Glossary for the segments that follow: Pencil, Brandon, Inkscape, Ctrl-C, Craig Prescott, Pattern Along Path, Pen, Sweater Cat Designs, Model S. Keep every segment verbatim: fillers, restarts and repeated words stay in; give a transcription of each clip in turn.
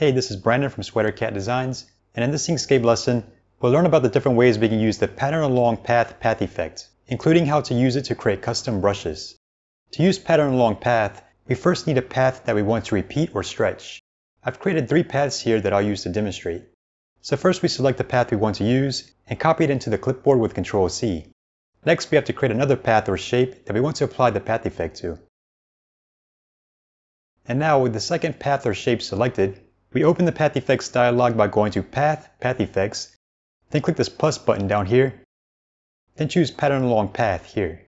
Hey, this is Brandon from Sweater Cat Designs, and in this Inkscape lesson, we'll learn about the different ways we can use the Pattern Along Path path effect, including how to use it to create custom brushes. To use Pattern Along Path, we first need a path that we want to repeat or stretch. I've created three paths here that I'll use to demonstrate. So first we select the path we want to use, and copy it into the clipboard with control C. Next, we have to create another path or shape that we want to apply the path effect to. And now, with the second path or shape selected, we open the Path Effects dialog by going to Path, Path Effects, then click this plus button down here, then choose Pattern Along Path here.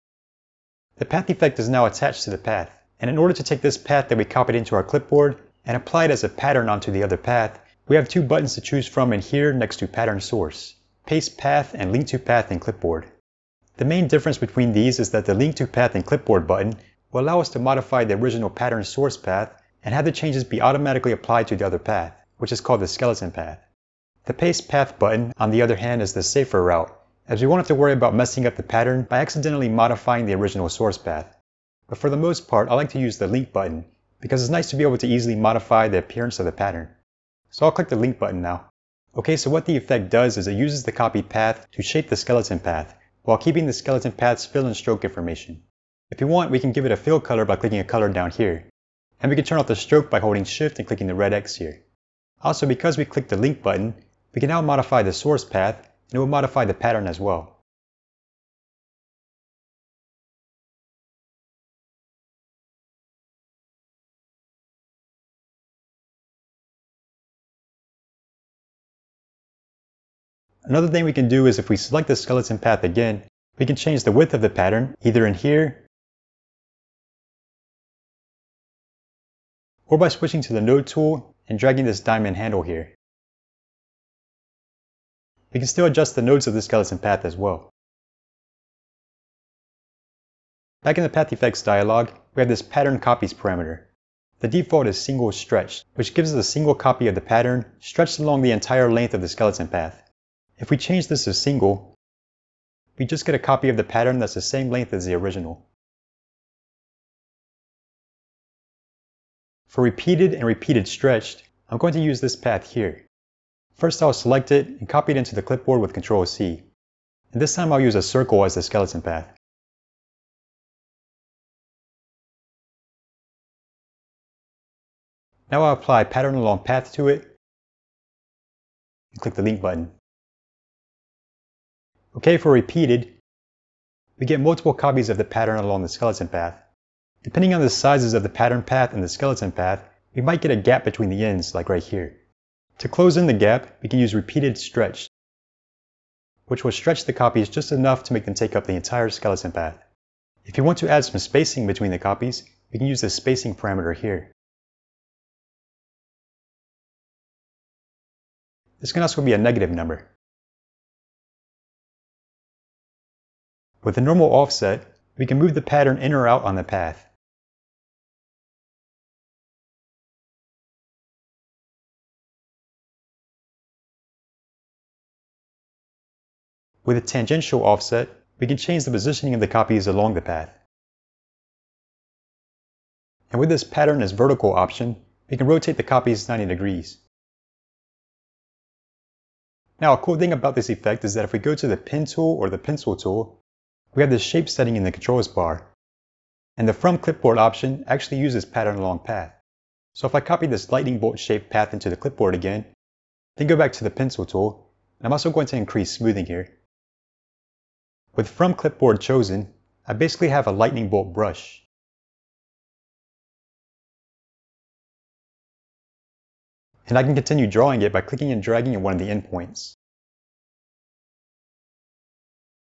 The path effect is now attached to the path, and in order to take this path that we copied into our clipboard and apply it as a pattern onto the other path, we have two buttons to choose from in here next to Pattern Source, Paste Path and Link to Path in Clipboard. The main difference between these is that the Link to Path in Clipboard button will allow us to modify the original Pattern Source path and have the changes be automatically applied to the other path, which is called the skeleton path. The Paste Path button, on the other hand, is the safer route, as we won't have to worry about messing up the pattern by accidentally modifying the original source path. But for the most part, I like to use the Link button, because it's nice to be able to easily modify the appearance of the pattern. So I'll click the Link button now. Okay, so what the effect does is it uses the copied path to shape the skeleton path, while keeping the skeleton path's fill and stroke information. If you want, we can give it a fill color by clicking a color down here. And we can turn off the stroke by holding Shift and clicking the red X here. Also, because we clicked the Link button, we can now modify the source path, and it will modify the pattern as well. Another thing we can do is if we select the skeleton path again, we can change the width of the pattern, either in here, or by switching to the node tool and dragging this diamond handle here. We can still adjust the nodes of the skeleton path as well. Back in the Path Effects dialog, we have this Pattern Copies parameter. The default is Single Stretch, which gives us a single copy of the pattern stretched along the entire length of the skeleton path. If we change this to Single, we just get a copy of the pattern that's the same length as the original. For repeated and repeated stretched, I'm going to use this path here. First I'll select it and copy it into the clipboard with control C. And this time I'll use a circle as the skeleton path. Now I'll apply Pattern Along Path to it and click the Link button. Okay, for repeated, we get multiple copies of the pattern along the skeleton path. Depending on the sizes of the pattern path and the skeleton path, we might get a gap between the ends, like right here. To close in the gap, we can use repeated stretch, which will stretch the copies just enough to make them take up the entire skeleton path. If you want to add some spacing between the copies, we can use the spacing parameter here. This can also be a negative number. With a normal offset, we can move the pattern in or out on the path. With a tangential offset, we can change the positioning of the copies along the path. And with this pattern as vertical option, we can rotate the copies ninety degrees. Now, a cool thing about this effect is that if we go to the Pen tool or the Pencil tool, we have the shape setting in the controls bar. And the From Clipboard option actually uses Pattern Along Path. So if I copy this lightning bolt shaped path into the clipboard again, then go back to the Pencil tool, and I'm also going to increase smoothing here. With From Clipboard chosen, I basically have a lightning bolt brush. And I can continue drawing it by clicking and dragging at one of the endpoints.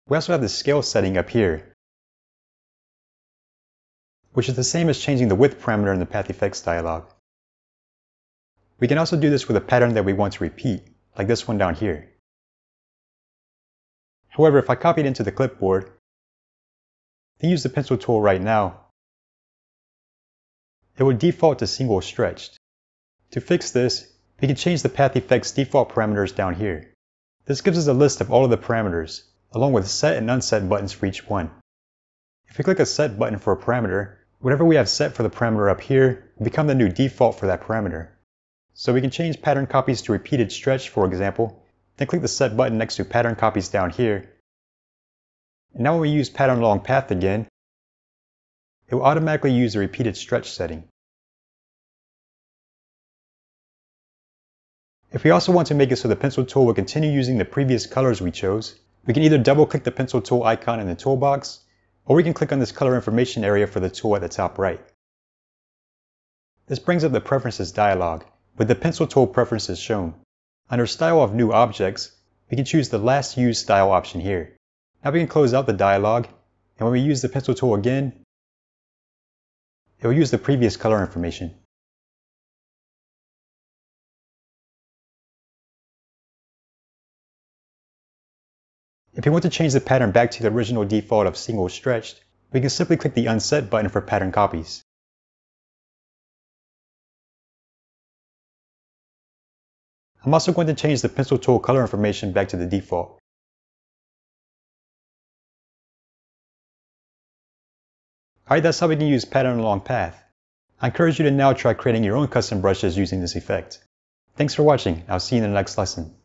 We also have the scale setting up here, which is the same as changing the width parameter in the Path Effects dialog. We can also do this with a pattern that we want to repeat, like this one down here. However, if I copy it into the clipboard, then use the Pencil tool right now, it will default to Single Stretched. To fix this, we can change the Path Effects default parameters down here. This gives us a list of all of the parameters, along with set and unset buttons for each one. If we click a set button for a parameter, whatever we have set for the parameter up here will become the new default for that parameter. So we can change pattern copies to repeated stretch, for example, then click the set button next to pattern copies down here. And now when we use pattern along path again, it will automatically use the repeated stretch setting. If we also want to make it so the pencil tool will continue using the previous colors we chose, we can either double click the pencil tool icon in the toolbox, or we can click on this color information area for the tool at the top right. This brings up the preferences dialog, with the pencil tool preferences shown. Under style of new objects, we can choose the last used style option here. Now we can close out the dialog, and when we use the pencil tool again, it will use the previous color information. If you want to change the pattern back to the original default of single stretched, we can simply click the Unset button for pattern copies. I'm also going to change the pencil tool color information back to the default. Alright, that's how we can use Pattern Along Path. I encourage you to now try creating your own custom brushes using this effect. Thanks for watching, I'll see you in the next lesson.